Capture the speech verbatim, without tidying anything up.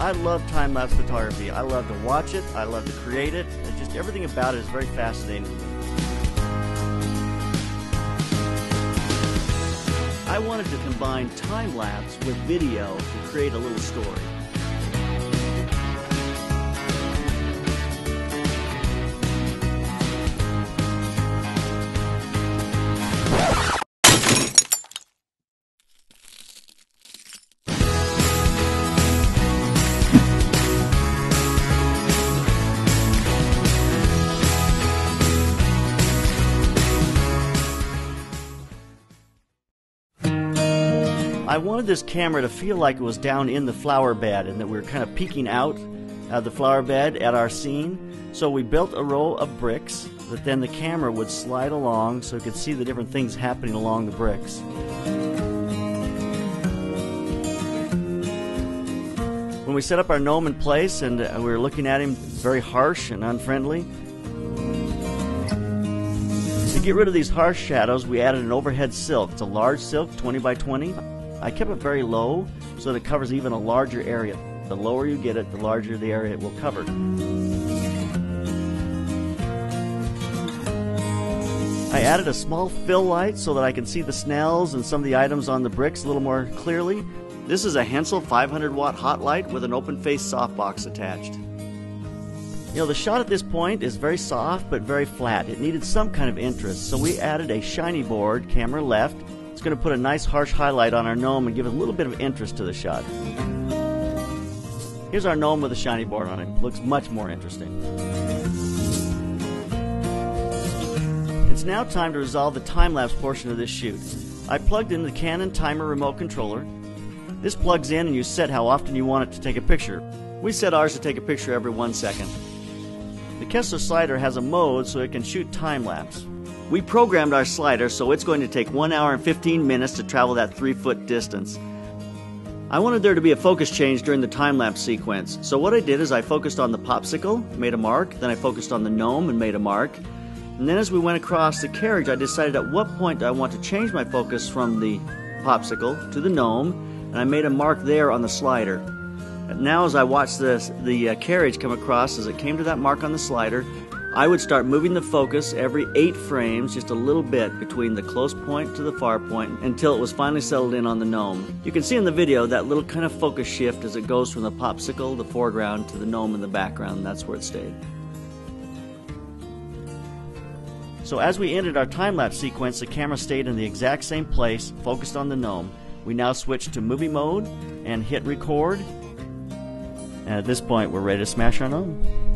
I love time-lapse photography. I love to watch it. I love to create it. It's just everything about it is very fascinating to me. I wanted to combine time-lapse with video to create a little story. I wanted this camera to feel like it was down in the flower bed and that we were kind of peeking out of the flower bed at our scene. So we built a row of bricks that then the camera would slide along so we could see the different things happening along the bricks. When we set up our gnome in place and we were looking at him very harsh and unfriendly, to get rid of these harsh shadows we added an overhead silk. It's a large silk, twenty by twenty. I kept it very low so that it covers even a larger area. The lower you get it, the larger the area it will cover. I added a small fill light so that I can see the snails and some of the items on the bricks a little more clearly. This is a Hensel five hundred watt hot light with an open face softbox attached. You know, the shot at this point is very soft but very flat. It needed some kind of interest, so we added a shiny board, camera left. It's going to put a nice harsh highlight on our gnome and give it a little bit of interest to the shot. Here's our gnome with a shiny board on it. Looks much more interesting. It's now time to resolve the time-lapse portion of this shoot. I plugged in the Canon Timer remote controller. This plugs in and you set how often you want it to take a picture. We set ours to take a picture every one second. The Kessler slider has a mode so it can shoot time-lapse. We programmed our slider so it's going to take one hour and fifteen minutes to travel that three foot distance. I wanted there to be a focus change during the time-lapse sequence, so what I did is I focused on the popsicle, made a mark, then I focused on the gnome and made a mark, and then as we went across the carriage I decided at what point I want to change my focus from the popsicle to the gnome, and I made a mark there on the slider. And now as I watched this, the uh, carriage come across, as it came to that mark on the slider, I would start moving the focus every eight frames, just a little bit between the close point to the far point, until it was finally settled in on the gnome. You can see in the video that little kind of focus shift as it goes from the popsicle, the foreground, to the gnome in the background. That's where it stayed. So as we ended our time-lapse sequence, the camera stayed in the exact same place, focused on the gnome. We now switch to movie mode and hit record. And at this point, we're ready to smash our gnome.